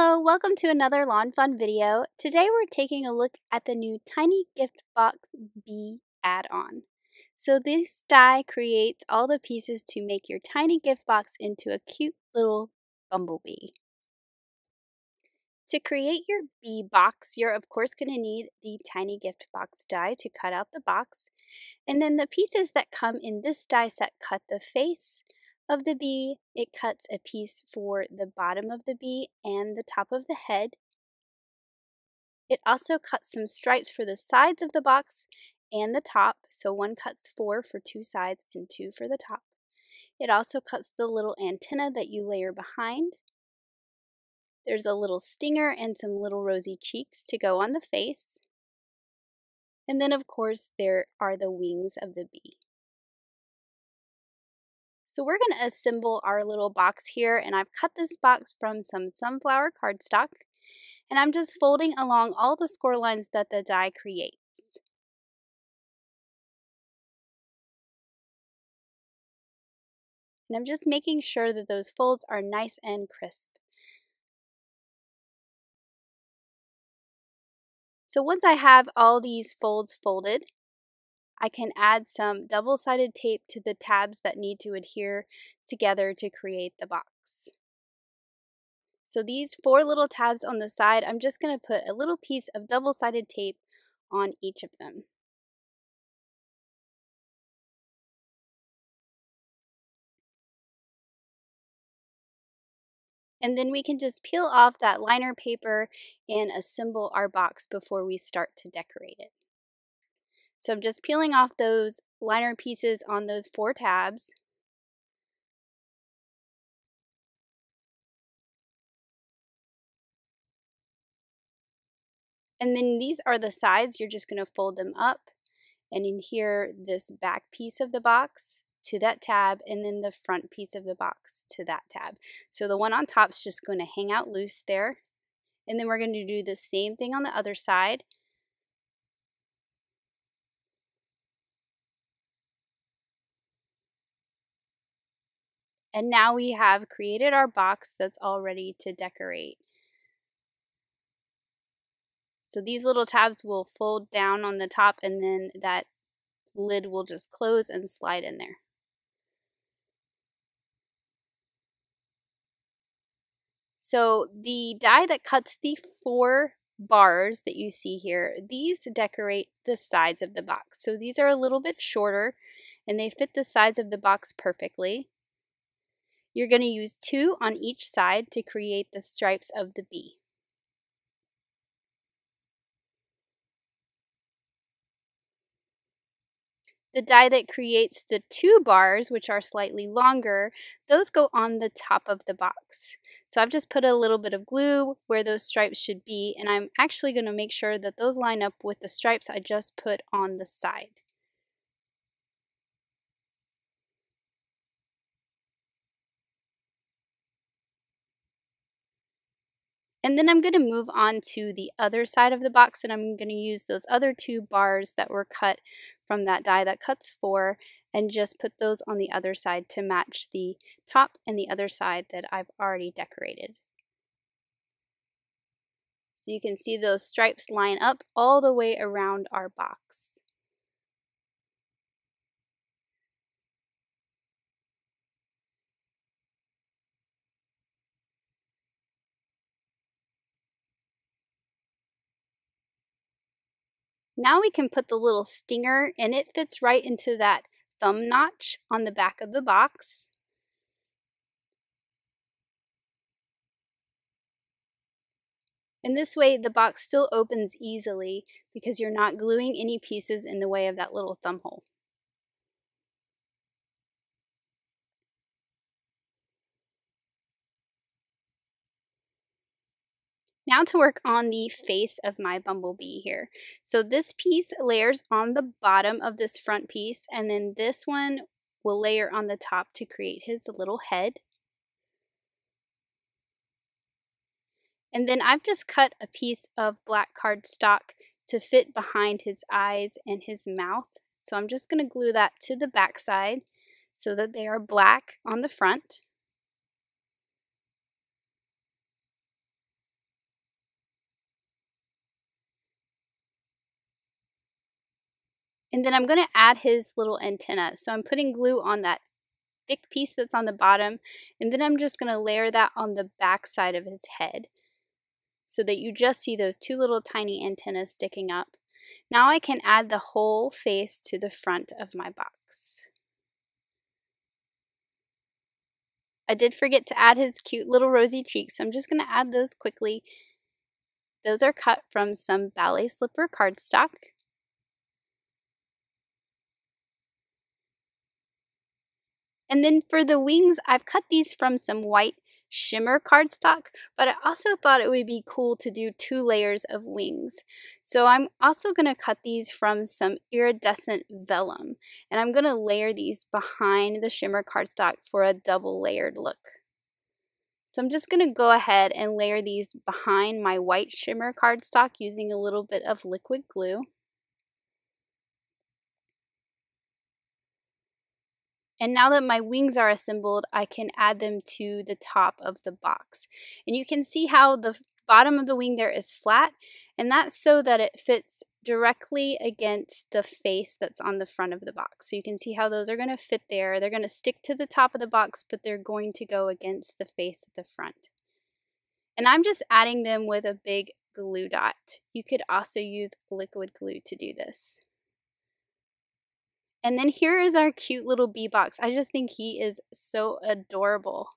Hello, welcome to another Lawn Fawn video. Today we're taking a look at the new Tiny Gift Box Bee add-on. So this die creates all the pieces to make your tiny gift box into a cute little bumblebee. To create your bee box, you're of course going to need the Tiny Gift Box die to cut out the box. And then the pieces that come in this die set cut the face of the bee, it cuts a piece for the bottom of the bee and the top of the head. It also cuts some stripes for the sides of the box and the top, so one cuts 4 for 2 sides and 2 for the top. It also cuts the little antenna that you layer behind. There's a little stinger and some little rosy cheeks to go on the face. And then of course there are the wings of the bee. So we're going to assemble our little box here, and I've cut this box from some sunflower cardstock, and I'm just folding along all the score lines that the die creates. And I'm just making sure that those folds are nice and crisp. So once I have all these folds folded, I can add some double-sided tape to the tabs that need to adhere together to create the box. So these 4 little tabs on the side, I'm just going to put a little piece of double-sided tape on each of them. And then we can just peel off that liner paper and assemble our box before we start to decorate it. So I'm just peeling off those liner pieces on those 4 tabs. And then these are the sides. You're just going to fold them up and adhere this back piece of the box to that tab and then the front piece of the box to that tab. So the one on top is just going to hang out loose there. And then we're going to do the same thing on the other side. And now we have created our box that's all ready to decorate. So these little tabs will fold down on the top and then that lid will just close and slide in there. So the die that cuts the 4 bars that you see here, these decorate the sides of the box. So these are a little bit shorter and they fit the sides of the box perfectly. You're going to use 2 on each side to create the stripes of the bee. The die that creates the 2 bars, which are slightly longer, those go on the top of the box. So I've just put a little bit of glue where those stripes should be, and I'm actually going to make sure that those line up with the stripes I just put on the side. And then I'm going to move on to the other side of the box, and I'm going to use those other 2 bars that were cut from that die that cuts 4 and just put those on the other side to match the top and the other side that I've already decorated. So you can see those stripes line up all the way around our box. Now we can put the little stinger, and it fits right into that thumb notch on the back of the box. And this way the box still opens easily because you're not gluing any pieces in the way of that little thumb hole. Now to work on the face of my bumblebee here. So this piece layers on the bottom of this front piece, and then this one will layer on the top to create his little head. And then I've just cut a piece of black cardstock to fit behind his eyes and his mouth. So I'm just going to glue that to the back side so that they are black on the front. And then I'm going to add his little antenna. So I'm putting glue on that thick piece that's on the bottom, and then I'm just going to layer that on the back side of his head so that you just see those two little tiny antennas sticking up. Now I can add the whole face to the front of my box. I did forget to add his cute little rosy cheeks, so I'm just going to add those quickly. Those are cut from some Ballet Slipper cardstock. And then for the wings, I've cut these from some white shimmer cardstock, but I also thought it would be cool to do two layers of wings. So I'm also going to cut these from some iridescent vellum, and I'm going to layer these behind the shimmer cardstock for a double layered look. So I'm just going to go ahead and layer these behind my white shimmer cardstock using a little bit of liquid glue. And now that my wings are assembled, I can add them to the top of the box. And you can see how the bottom of the wing there is flat, and that's so that it fits directly against the face that's on the front of the box. So you can see how those are going to fit there. They're going to stick to the top of the box, but they're going to go against the face at the front. And I'm just adding them with a big glue dot. You could also use liquid glue to do this. And then here is our cute little bee box. I just think he is so adorable.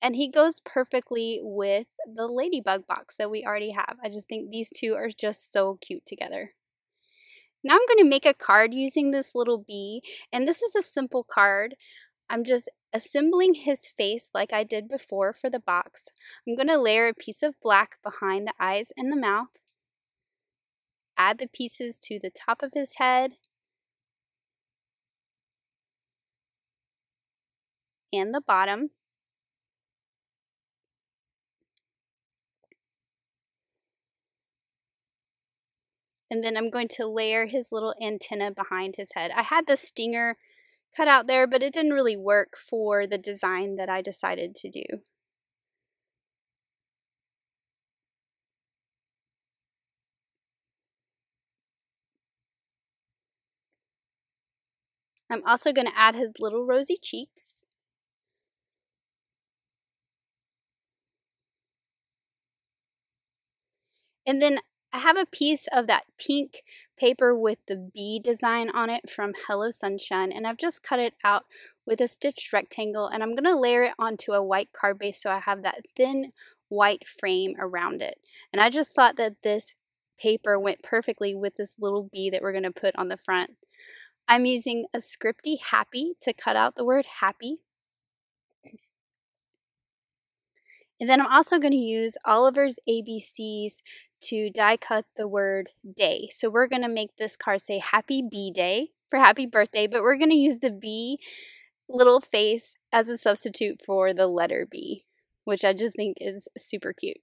And he goes perfectly with the ladybug box that we already have. I just think these two are just so cute together. Now I'm going to make a card using this little bee. And this is a simple card. I'm just assembling his face like I did before for the box. I'm going to layer a piece of black behind the eyes and the mouth. Add the pieces to the top of his head and the bottom. And then I'm going to layer his little antenna behind his head. I had the stinger cut out there, but it didn't really work for the design that I decided to do. I'm also going to add his little rosy cheeks. And then I have a piece of that pink paper with the bee design on it from Hello Sunshine, and I've just cut it out with a stitched rectangle, and I'm going to layer it onto a white card base so I have that thin white frame around it. And I just thought that this paper went perfectly with this little bee that we're going to put on the front. I'm using a Scripty Happy to cut out the word happy. And then I'm also going to use Oliver's ABCs to die cut the word day. So we're going to make this card say Happy Bee Day for happy birthday, but we're going to use the bee little face as a substitute for the letter B, which I just think is super cute.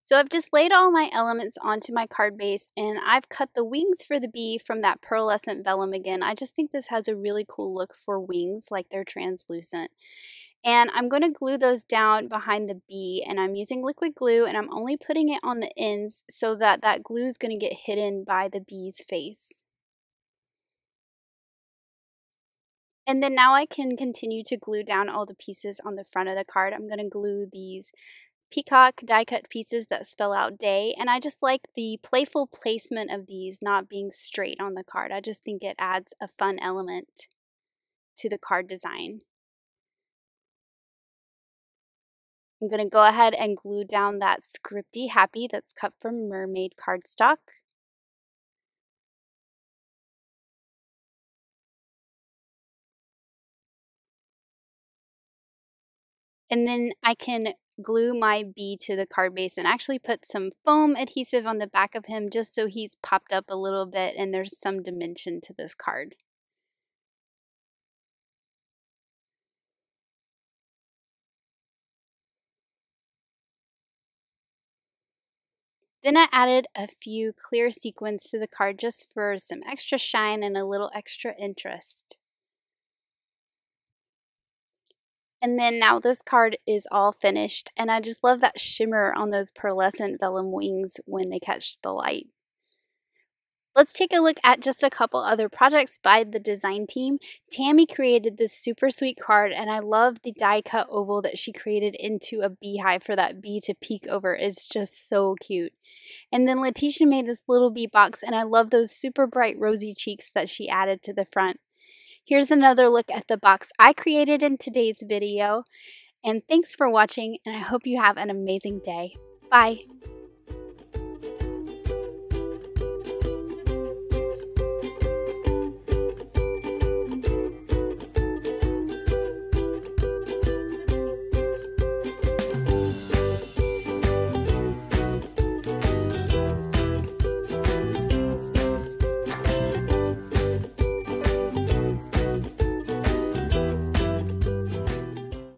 So I've just laid all my elements onto my card base, and I've cut the wings for the bee from that pearlescent vellum again. I just think this has a really cool look for wings, like they're translucent. And I'm going to glue those down behind the bee, and I'm using liquid glue, and I'm only putting it on the ends so that that glue is going to get hidden by the bee's face. And then now I can continue to glue down all the pieces on the front of the card. I'm going to glue these peacock die cut pieces that spell out day, and I just like the playful placement of these not being straight on the card. I just think it adds a fun element to the card design. I'm going to go ahead and glue down that Scripty Happy that's cut from mermaid cardstock. And then I can glue my bee to the card base and actually put some foam adhesive on the back of him just so he's popped up a little bit and there's some dimension to this card. Then I added a few clear sequins to the card just for some extra shine and a little extra interest. And then now this card is all finished, and I just love that shimmer on those pearlescent vellum wings when they catch the light. Let's take a look at just a couple other projects by the design team. Tammy created this super sweet card, and I love the die cut oval that she created into a beehive for that bee to peek over. It's just so cute. And then Letitia made this little bee box, and I love those super bright rosy cheeks that she added to the front. Here's another look at the box I created in today's video. And thanks for watching, and I hope you have an amazing day. Bye!